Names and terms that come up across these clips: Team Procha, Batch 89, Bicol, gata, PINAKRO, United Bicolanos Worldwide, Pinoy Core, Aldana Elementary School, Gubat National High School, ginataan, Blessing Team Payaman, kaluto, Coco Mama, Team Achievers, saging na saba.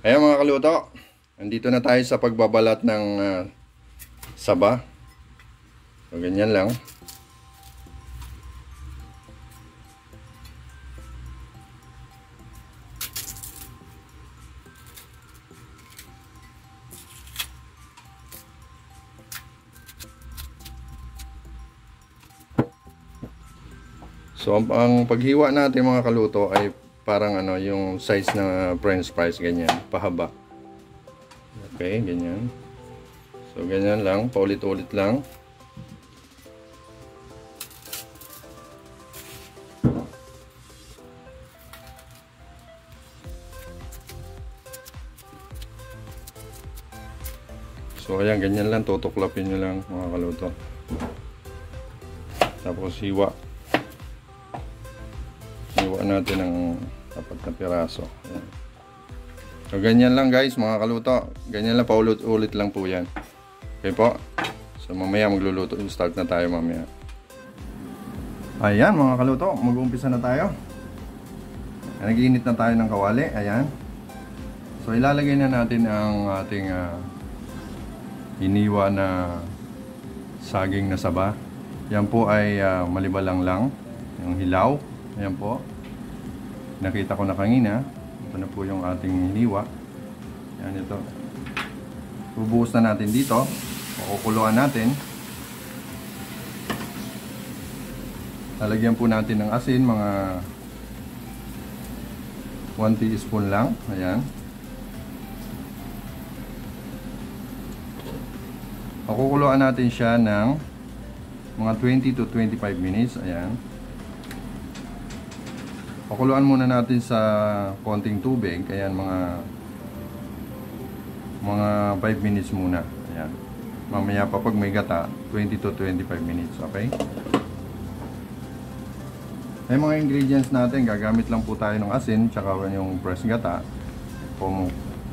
Ayan mga kaluto, andito na tayo sa pagbabalat ng saba. So, ganyan lang. So ang paghiwa natin mga kaluto ay parang ano, yung size na french fries, ganyan, pahaba. Okay, ganyan. So ganyan lang, paulit-ulit lang. So ayan, ganyan lang, tutuklapin nyo lang mga kaluto. Tapos hiwa natin ng apat na piraso. Ayan. So ganyan lang guys mga kaluto, ganyan lang, paulit-ulit lang po yan. Okay po, so mamaya magluluto, start na tayo mamaya. Ayan mga kaluto, mag-uumpisa na tayo. Nag-init na tayo ng kawali. Ayan, so ilalagay na natin ang ating iniwa na saging na saba. Yan po ay malibalang lang yung hilaw. Ayan po, nakita ko na kanina. Ito na po yung ating hiniwa. Yan, ito. Bubuhos na natin dito. Pakukuluan natin. Lalagyan po natin ng asin, mga 1 teaspoon lang. Ayan. Pakukuluan natin siya ng mga 20 to 25 minutes. Ayan. Pakuluan muna natin sa konting tubig. Ayan, mga 5 minutes muna. Ayan. Mamaya pa pag may gata, 20 to 25 minutes. Okay? Ay mga ingredients natin, gagamit lang po tayo ng asin, tsaka yung fresh gata.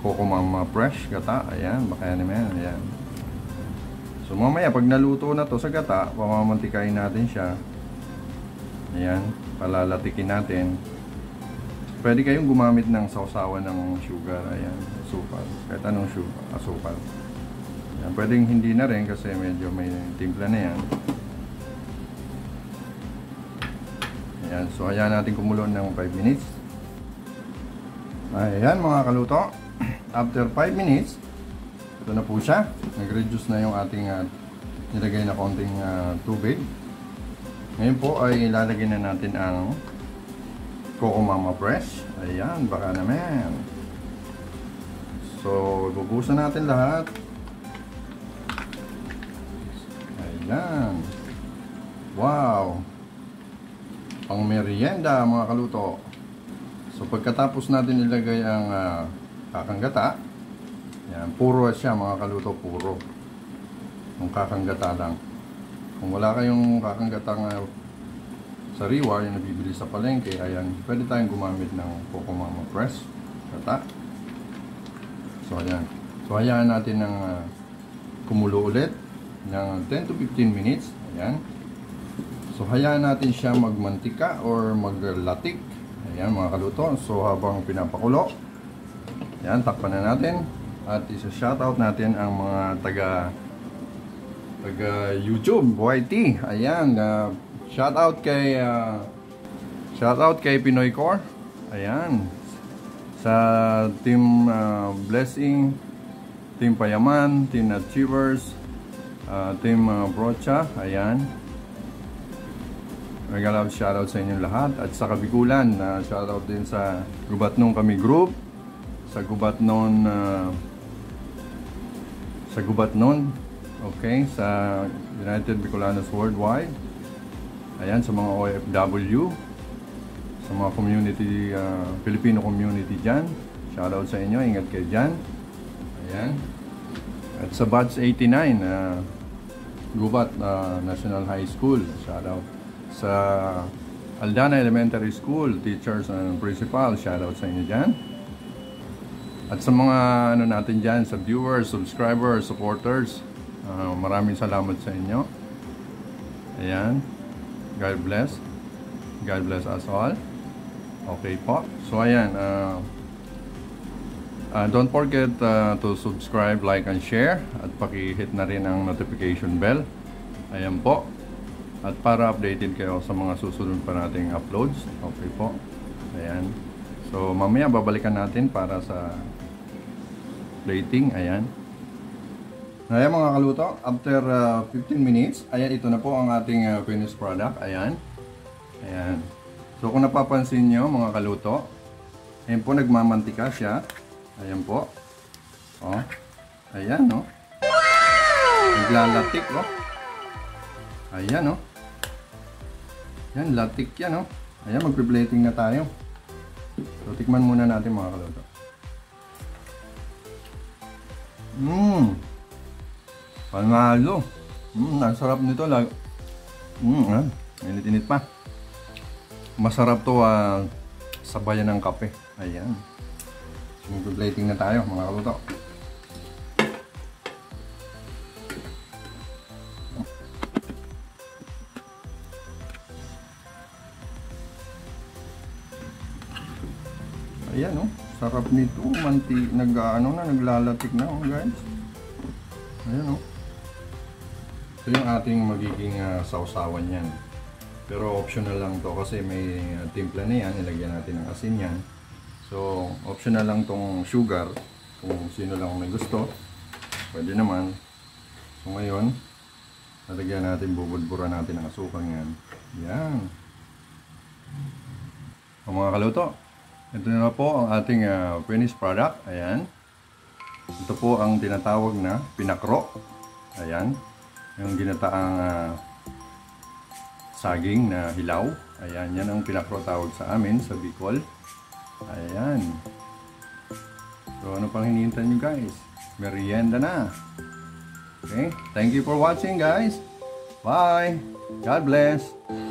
Kukumang mga fresh gata. Ayan, baka yan naman. Ayan. So mamaya pag naluto na to sa gata, pamamantikain natin siya. Ayan, palalatikin natin. Pwede kayong gumamit ng sausawan ng sugar. Ayan, asukal, kahit anong sugar, asukal. Ayan, pwedeng hindi na rin kasi medyo may timpla na yan. Ayan, so ayan natin kumulo ng 5 minutes. Ayan mga kaluto, after 5 minutes, ito na po siya. Nag-reduce na yung ating nilagay na konting tubig. Ngayon po ay ilalagay na natin ang Coco Mama Fresh. Ayan, baka naman. So, bubusan natin lahat. Ayan. Wow! Pang merienda mga kaluto. So, pagkatapos natin ilagay ang kakanggata. Ayan, puro siya mga kaluto, puro. Ang kakanggata lang. Kung wala kayong kakanggatang sariwa, yung nabibili sa palengke, ayan, pwede tayong gumamit ng Coco Mama Fresh gata. So ayan, so hayaan natin ng kumulo ulit ng 10 to 15 minutes. Ayan, so hayaan natin siya magmantika or maglatik. Ayan mga kaluto, so habang pinapakulo, ayan, takpan na natin at isa-shoutout natin ang mga taga YouTube, YT. Ayan, shout out kay Pinoy Core. Ayan. Sa Team Blessing, Team Payaman, Team Achievers, Team Procha. Ayan. Regalo shout out sa inyo lahat at sa Kabikulan. Shout out din sa Gubat Nung kami group. Sa Gubat Nun okay, sa United Bicolanos Worldwide. Ayan, sa mga OFW, sa mga community, Filipino community dyan. Shoutout sa inyo, ingat kayo dyan. Ayan. At sa Batch 89, Gubat National High School. Shoutout sa Aldana Elementary School, teachers and principal. Shoutout sa inyo dyan. At sa mga ano natin dyan, sa viewers, subscribers, supporters, maraming salamat sa inyo. Ayan, God bless, God bless us all. Okay po, so ayan, Don't forget to subscribe, like, and share. At paki-hit na rin ang notification bell. Ayan po. At para updated kayo sa mga susunod pa nating uploads. Okay po. Ayan. So mamaya babalikan natin para sa plating. Ayan. Ayan mga kaluto. After 15 minutes. Ayan, ito na po ang ating finished product. Ayan. Ayan. So kung napapansin nyo mga kaluto. Ayan po, nagmamantika siya. Ayan po. Oh. Ayan, no? Naglalatik, no? Ayan, no? Ayan, latik yan, no? Ayan, magpi-plating na tayo. So, tikman muna natin mga kaluto. Panalo. Ang sarap nito. Init-init pa. Masarap to sabayan ng kape. Ayan. Mag-plating na tayo mga kaluto. Ayan, oh, sarap nito. Manti, naglalatik na, oh, guys. Ayan, oh. Ito yung ating magiging sausawan yan. Pero optional lang to kasi may timpla na yan. Ilagyan natin ng asin yan. So, optional lang tong sugar. Kung sino lang may gusto, pwede naman. So, ngayon, lalagyan natin, bubudburan natin ang asukang yan. Yan. O mga kaluto, ito na po ang ating finished product. Ayan. Ito po ang tinatawag na pinakro. Ayan. Yung ginataang saging na hilaw. Ayan, yan ang pinakro tawag sa amin sa Bicol. Ayan. So ano pang hinihintay nyo guys? Merienda na. Okay? Thank you for watching guys. Bye. God bless.